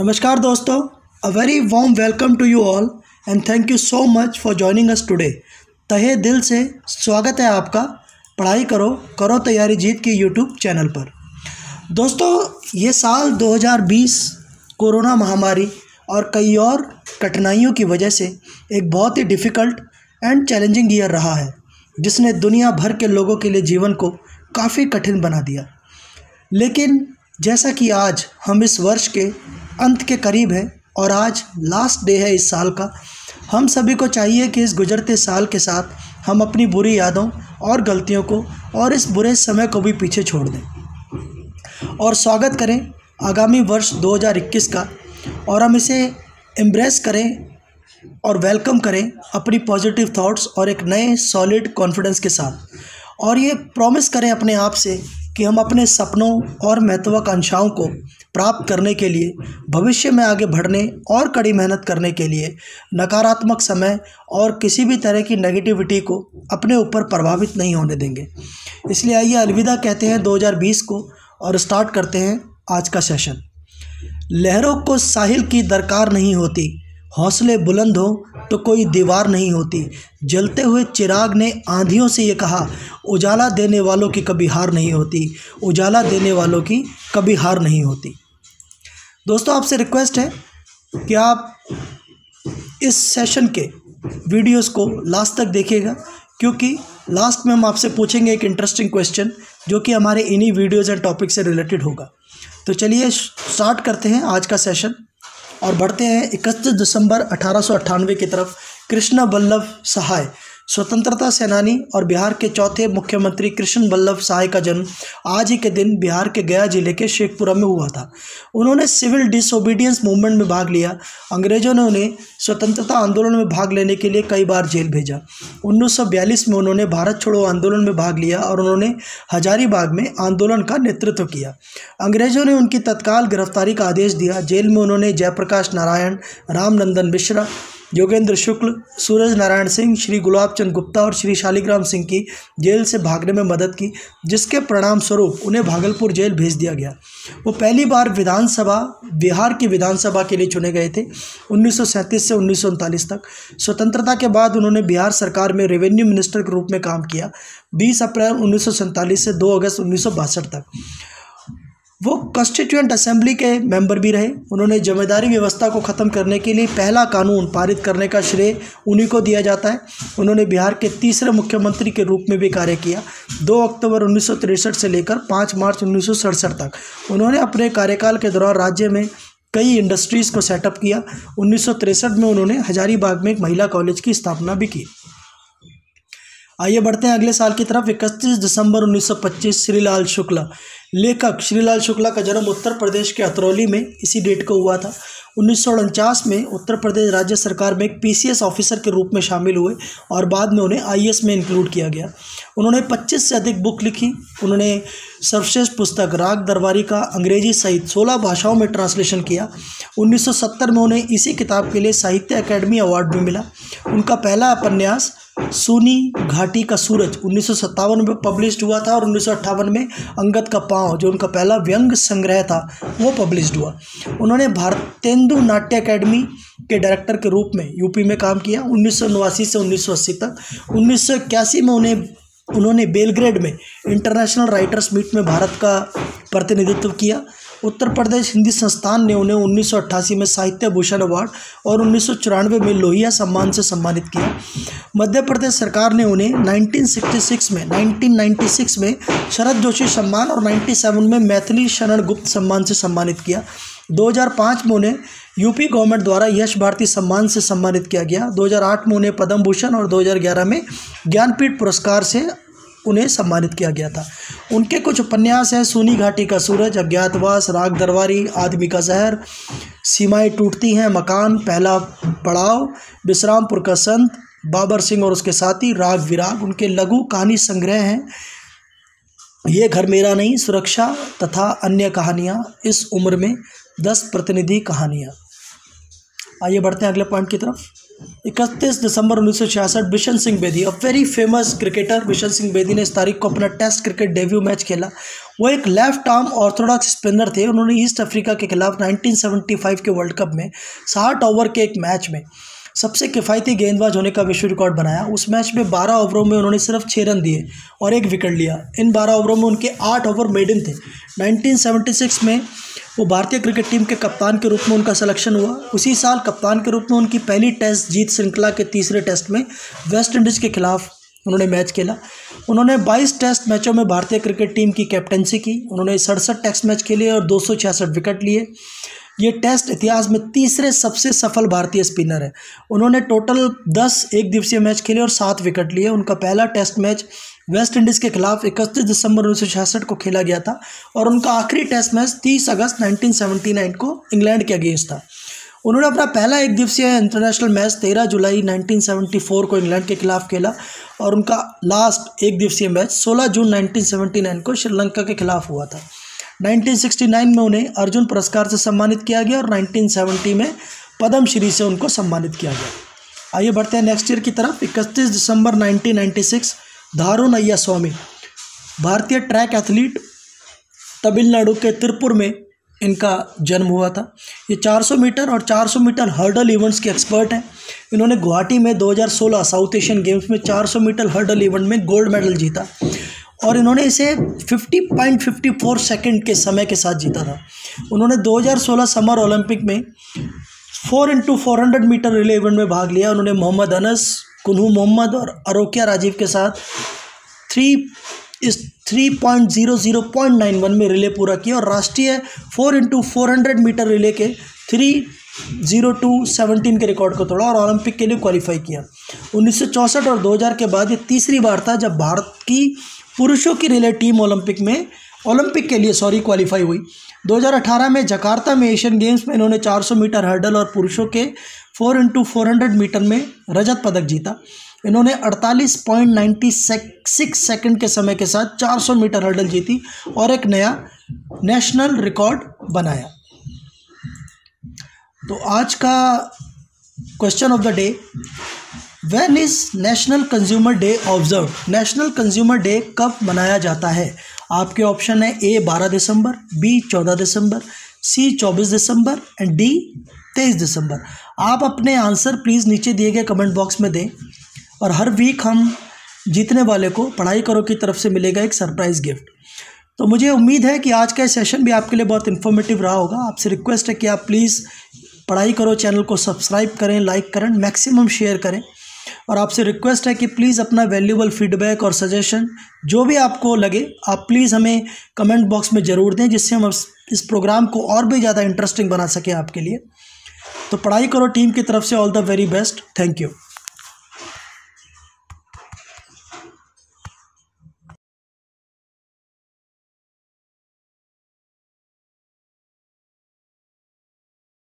नमस्कार दोस्तों, a very warm welcome to you all and thank you so much for joining us today. तहे दिल से स्वागत है आपका पढ़ाई करो करो तैयारी जीत की यूट्यूब चैनल पर। दोस्तों, ये साल 2020 कोरोना महामारी और कई और कठिनाइयों की वजह से एक बहुत ही डिफ़िकल्ट एंड चैलेंजिंग ईयर रहा है, जिसने दुनिया भर के लोगों के लिए जीवन को काफ़ी कठिन बना दिया। लेकिन जैसा कि आज हम इस वर्ष के अंत के करीब हैं और आज लास्ट डे है इस साल का, हम सभी को चाहिए कि इस गुजरते साल के साथ हम अपनी बुरी यादों और गलतियों को और इस बुरे समय को भी पीछे छोड़ दें और स्वागत करें आगामी वर्ष 2021 का, और हम इसे एम्ब्रेस करें और वेलकम करें अपनी पॉजिटिव थॉट्स और एक नए सॉलिड कॉन्फिडेंस के साथ। और ये प्रॉमिस करें अपने आप से कि हम अपने सपनों और महत्वाकांक्षाओं को प्राप्त करने के लिए भविष्य में आगे बढ़ने और कड़ी मेहनत करने के लिए नकारात्मक समय और किसी भी तरह की नेगेटिविटी को अपने ऊपर प्रभावित नहीं होने देंगे। इसलिए आइए अलविदा कहते हैं 2020 को और स्टार्ट करते हैं आज का सेशन। लहरों को साहिल की दरकार नहीं होती, हौसले बुलंद हो तो कोई दीवार नहीं होती। जलते हुए चिराग ने आंधियों से ये कहा, उजाला देने वालों की कभी हार नहीं होती, उजाला देने वालों की कभी हार नहीं होती। दोस्तों, आपसे रिक्वेस्ट है कि आप इस सेशन के वीडियोस को लास्ट तक देखिएगा, क्योंकि लास्ट में हम आपसे पूछेंगे एक इंटरेस्टिंग क्वेश्चन जो कि हमारे इन्हीं वीडियोज़ एंड टॉपिक से रिलेटेड होगा। तो चलिए स्टार्ट करते हैं आज का सेशन और बढ़ते हैं 31 दिसंबर 1898 की तरफ। कृष्ण बल्लभ सहाय, स्वतंत्रता सेनानी और बिहार के चौथे मुख्यमंत्री कृष्ण बल्लभ सहाय का जन्म आज ही के दिन बिहार के गया जिले के शेखपुरा में हुआ था। उन्होंने सिविल डिसोबीडियंस मूवमेंट में भाग लिया। अंग्रेजों ने उन्हें स्वतंत्रता आंदोलन में भाग लेने के लिए कई बार जेल भेजा। 1942 में उन्होंने भारत छोड़ो आंदोलन में भाग लिया और उन्होंने हजारीबाग में आंदोलन का नेतृत्व किया। अंग्रेजों ने उनकी तत्काल गिरफ्तारी का आदेश दिया। जेल में उन्होंने जयप्रकाश नारायण, रामनंदन मिश्रा, योगेंद्र शुक्ल, सूरज नारायण सिंह, श्री गुलाब चंद गुप्ता और श्री शालीग्राम सिंह की जेल से भागने में मदद की, जिसके परिणाम स्वरूप उन्हें भागलपुर जेल भेज दिया गया। वो पहली बार विधानसभा बिहार की विधानसभा के लिए चुने गए थे। 1937 से 1939 तक। स्वतंत्रता के बाद उन्होंने बिहार सरकार में रेवेन्यू मिनिस्टर के रूप में काम किया। 20 अप्रैल 1947 से 2 अगस्त 1962 तक वो कॉन्स्टिट्यूएंट असेंबली के मेंबर भी रहे। उन्होंने जमींदारी व्यवस्था को ख़त्म करने के लिए पहला कानून पारित करने का श्रेय उन्हीं को दिया जाता है। उन्होंने बिहार के तीसरे मुख्यमंत्री के रूप में भी कार्य किया। 2 अक्टूबर 1963 से लेकर 5 मार्च 1967 तक उन्होंने अपने कार्यकाल के दौरान राज्य में कई इंडस्ट्रीज़ को सेटअप किया। 1963 में उन्होंने हजारीबाग में एक महिला कॉलेज की स्थापना भी की। आइए बढ़ते हैं अगले साल की तरफ। 31 दिसंबर 1925, श्रीलाल शुक्ला। लेखक श्रीलाल शुक्ला का जन्म उत्तर प्रदेश के अतरौली में इसी डेट को हुआ था। 1949 में उत्तर प्रदेश राज्य सरकार में एक पीसीएस ऑफिसर के रूप में शामिल हुए और बाद में उन्हें आईएएस में इंक्लूड किया गया। उन्होंने 25 से अधिक बुक लिखी। उन्होंने सर्वश्रेष्ठ पुस्तक राग दरबारी का अंग्रेजी सहित 16 भाषाओं में ट्रांसलेशन किया। 1970 में उन्हें इसी किताब के लिए साहित्य अकादमी अवार्ड भी मिला। उनका पहला उपन्यास सूनी घाटी का सूरज 1957 में पब्लिश्ड हुआ था और 1958 में अंगत का पांव, जो उनका पहला व्यंग्य संग्रह था, वो पब्लिश्ड हुआ। उन्होंने भारतेंदू नाट्य एकेडमी के डायरेक्टर के रूप में यूपी में काम किया 1989 से 1980 तक। 1981 में उन्होंने बेलग्रेड में इंटरनेशनल राइटर्स मीट में भारत का प्रतिनिधित्व किया। उत्तर प्रदेश हिंदी संस्थान ने उन्हें 1988 में साहित्य भूषण अवार्ड और 1994 में लोहिया सम्मान से सम्मानित किया। मध्य प्रदेश सरकार ने उन्हें 1996 में शरद जोशी सम्मान और 97 में मैथिली शरण गुप्त सम्मान से सम्मानित किया। 2005 में उन्हें यूपी गवर्नमेंट द्वारा यश भारती सम्मान से सम्मानित किया गया। 2008 में उन्हें पद्म भूषण और 2011 में ज्ञानपीठ पुरस्कार से उन्हें सम्मानित किया गया था। उनके कुछ उपन्यास हैं सूनी घाटी का सूरज, अज्ञातवास, राग दरबारी, आदमी का जहर, सीमाएं टूटती हैं, मकान, पहला पड़ाव, विश्रामपुर का संत, बाबर सिंह और उसके साथी, राग विराग। उनके लघु कहानी संग्रह हैं ये घर मेरा नहीं, सुरक्षा तथा अन्य कहानियाँ। इस उम्र में 10 प्रतिनिधि कहानियाँ। आइए बढ़ते हैं अगले पॉइंट की तरफ। 31 दिसंबर 1966 Bishan Singh Bedi, a very famous cricketer, Bishan Singh Bedi ने इस तारीख को अपना टेस्ट क्रिकेट डेब्यू मैच खेला। वो एक लेफ्ट आर्म ऑर्थोडॉक्स स्पिनर थे। उन्होंने ईस्ट अफ्रीका के खिलाफ 1975 के वर्ल्ड कप में 60 ओवर के एक मैच में सबसे किफ़ायती गेंदबाज होने का विश्व रिकॉर्ड बनाया। उस मैच में 12 ओवरों में उन्होंने सिर्फ 6 रन दिए और एक विकेट लिया। इन 12 ओवरों में उनके 8 ओवर मेड इन थे। 1976 में वो भारतीय क्रिकेट टीम के कप्तान के रूप में उनका सिलेक्शन हुआ। उसी साल कप्तान के रूप में उनकी पहली टेस्ट जीत श्रृंखला के तीसरे टेस्ट में वेस्ट इंडीज़ के खिलाफ उन्होंने मैच खेला। उन्होंने 22 टेस्ट मैचों में भारतीय क्रिकेट टीम की कैप्टनसी की। उन्होंने 67 टेस्ट मैच खेले और 266 विकेट लिए। ये टेस्ट इतिहास में तीसरे सबसे सफल भारतीय स्पिनर है। उन्होंने टोटल 10 एक दिवसीय मैच खेले और 7 विकेट लिए। उनका पहला टेस्ट मैच वेस्ट इंडीज़ के खिलाफ 31 दिसंबर 1966 को खेला गया था और उनका आखिरी टेस्ट मैच 30 अगस्त 1979 को इंग्लैंड के अगेंस्ट था। उन्होंने अपना पहला एक दिवसीय इंटरनेशनल मैच 13 जुलाई 1974 को इंग्लैंड के खिलाफ खेला और उनका लास्ट एक दिवसीय मैच 16 जून 1979 को श्रीलंका के खिलाफ हुआ था। 1969 में उन्हें अर्जुन पुरस्कार से सम्मानित किया गया और 1970 में पद्म श्री से उनको सम्मानित किया गया। आइए बढ़ते हैं नेक्स्ट ईयर की तरफ। 31 दिसंबर 1996 धारुन अय्यासामी, भारतीय ट्रैक एथलीट, तमिलनाडु के त्रिपुर में इनका जन्म हुआ था। ये 400 मीटर और 400 मीटर हर्डल इवेंट्स के एक्सपर्ट हैं। इन्होंने गुवाहाटी में 2016 साउथ एशियन गेम्स में 400 मीटर हर्डल इवेंट में गोल्ड मेडल जीता और इन्होंने इसे 50.54 सेकंड के समय के साथ जीता था। उन्होंने 2016 समर ओलंपिक में 4x400 मीटर रिले इवेंट में भाग लिया। उन्होंने मोहम्मद अनस, कुन्हू मोहम्मद और अरोकिया राजीव के साथ 3:00.91 में रिले पूरा किया और राष्ट्रीय 4x400 मीटर रिले के 3:02.17 के रिकॉर्ड को तोड़ा और ओलंपिक के लिए क्वालिफाई किया। 1964 और 2000 के बाद ये तीसरी बार था जब भारत की पुरुषों की रिले टीम ओलंपिक के लिए क्वालिफाई हुई। 2018 में जकार्ता में एशियन गेम्स में इन्होंने 400 मीटर हर्डल और पुरुषों के 4x400 मीटर में रजत पदक जीता। इन्होंने 48.96 सेकंड के समय के साथ 400 मीटर हर्डल जीती और एक नया नेशनल रिकॉर्ड बनाया। तो आज का question of the day, When is National Consumer Day observed? National Consumer Day कब मनाया जाता है? आपके ऑप्शन है A 12 दिसंबर, B 14 दिसंबर, C 24 दिसंबर एंड D 23 दिसंबर। आप अपने आंसर प्लीज़ नीचे दिए गए कमेंट बॉक्स में दें और हर वीक हम जीतने वाले को पढ़ाई करो की तरफ से मिलेगा एक सरप्राइज़ गिफ्ट। तो मुझे उम्मीद है कि आज का सेशन भी आपके लिए बहुत इन्फॉर्मेटिव रहा होगा। आपसे रिक्वेस्ट है कि आप प्लीज़ पढ़ाई करो चैनल को सब्सक्राइब करें, लाइक करें, मैक्सिमम शेयर करें और आपसे रिक्वेस्ट है कि प्लीज़ अपना वैल्यूएबल फीडबैक और सजेशन जो भी आपको लगे आप प्लीज़ हमें कमेंट बॉक्स में ज़रूर दें, जिससे हम इस प्रोग्राम को और भी ज़्यादा इंटरेस्टिंग बना सकें आपके लिए। तो पढ़ाई करो टीम की तरफ से all the very best. Thank you.